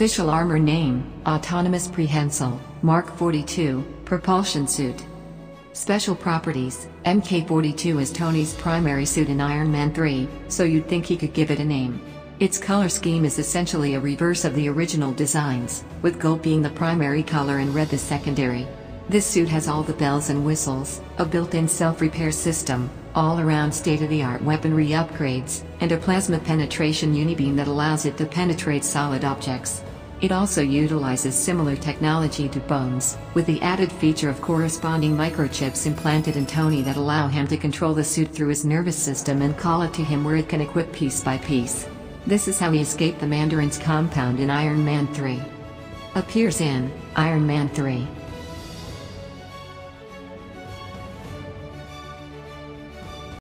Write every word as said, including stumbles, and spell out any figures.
Official armor name, Autonomous Prehensile, Mark forty-two, Propulsion Suit. Special properties, M K forty-two is Tony's primary suit in Iron Man three, so you'd think he could give it a name. Its color scheme is essentially a reverse of the original designs, with gold being the primary color and red the secondary. This suit has all the bells and whistles, a built-in self-repair system, all-around state-of-the-art weaponry upgrades, and a plasma penetration unibeam that allows it to penetrate solid objects. It also utilizes similar technology to Bones, with the added feature of corresponding microchips implanted in Tony that allow him to control the suit through his nervous system and call it to him, where it can equip piece by piece. This is how he escaped the Mandarin's compound in Iron Man three. Appears in Iron Man three.